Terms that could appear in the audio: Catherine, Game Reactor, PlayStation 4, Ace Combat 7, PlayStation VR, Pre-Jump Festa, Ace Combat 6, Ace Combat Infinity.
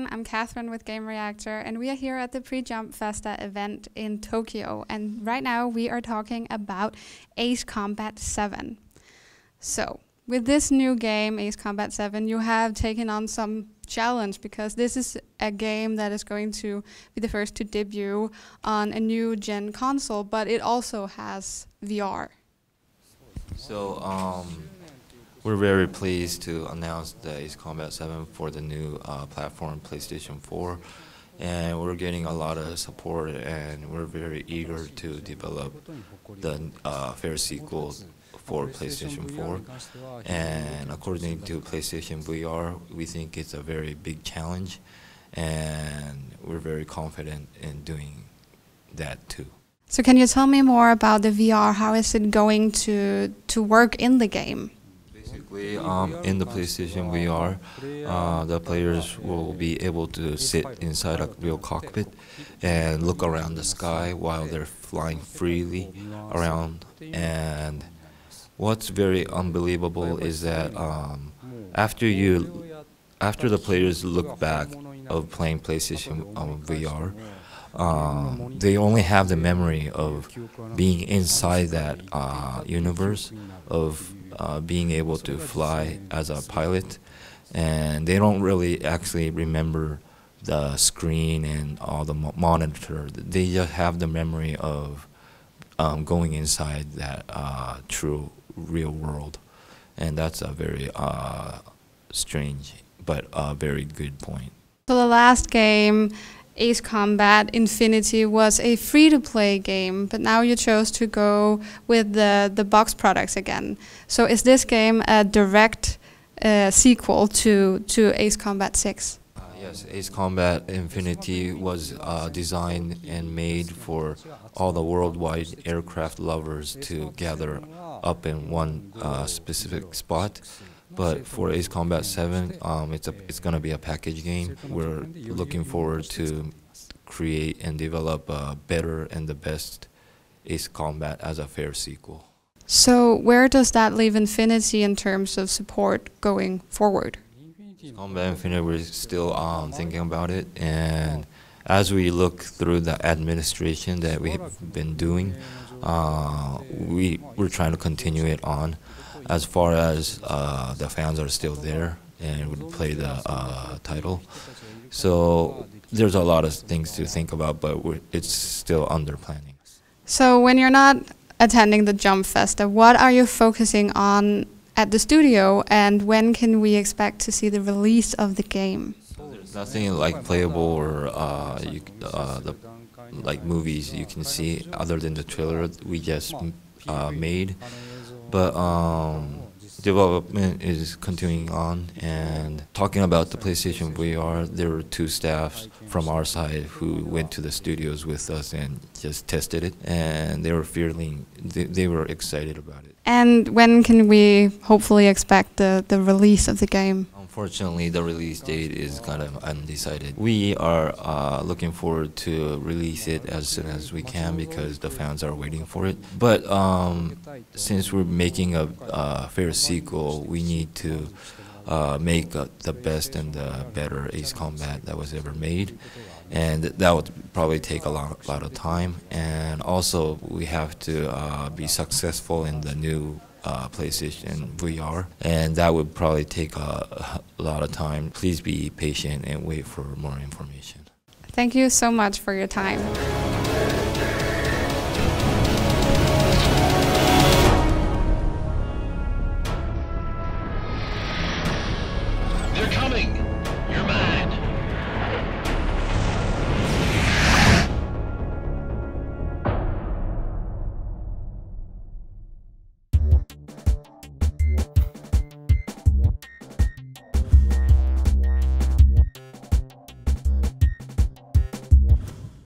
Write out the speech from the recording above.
everyone, I'm Catherine with Game Reactor, and we are here at the Pre-Jump Festa event in Tokyo, and right now we are talking about Ace Combat 7. So, with this new game, Ace Combat 7, you have taken on some challenge, because this is a game that is going to be the first to debut on a new gen console, but it also has VR. So, we're very pleased to announce the Ace Combat 7 for the new platform, PlayStation 4. And we're getting a lot of support, and we're very eager to develop the fair sequel for PlayStation 4. And according to PlayStation VR, we think it's a very big challenge, and we're very confident in doing that too. So can you tell me more about the VR? How is it going to work in the game? In the PlayStation VR, the players will be able to sit inside a real cockpit and look around the sky while they're flying freely around. And what's very unbelievable is that after the players look back of playing PlayStation VR, they only have the memory of being inside that universe, of being able to fly as a pilot, and they don't really actually remember the screen and all the monitor. They just have the memory of going inside that true real world, and that's a very strange but a very good point. So the last game, Ace Combat Infinity, was a free-to-play game, but now you chose to go with the box products again. So is this game a direct sequel to Ace Combat 6? Yes, Ace Combat Infinity was designed and made for all the worldwide aircraft lovers to gather up in one specific spot. But for Ace Combat 7, it's going to be a package game. We're looking forward to create and develop a better and the best Ace Combat as a fair sequel. So where does that leave Infinity in terms of support going forward? Ace Combat Infinity, we're still thinking about it, and as we look through the administration that we've been doing, we're trying to continue it on. As far as the fans are still there and would play the title. So there's a lot of things to think about, but it's still under planning. So when you're not attending the Jump Festa, what are you focusing on at the studio, and when can we expect to see the release of the game? So there's nothing like playable or like movies you can see other than the trailer we just made. But development is continuing on, and talking about the PlayStation VR, there were two staffs from our side who went to the studios with us and just tested it, and they were feeling, they were excited about it. And when can we hopefully expect the release of the game? Unfortunately, the release date is kind of undecided. We are looking forward to release it as soon as we can, because the fans are waiting for it. But since we're making a fair sequel, we need to make the best and the better Ace Combat that was ever made. And that would probably take a lot of time. And also, we have to be successful in the new PlayStation VR, and that would probably take a lot of time. Please be patient and wait for more information. Thank you so much for your time.